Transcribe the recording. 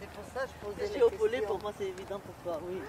C'est pour ça que je posais la question. Pour moi c'est évident, pour toi, oui.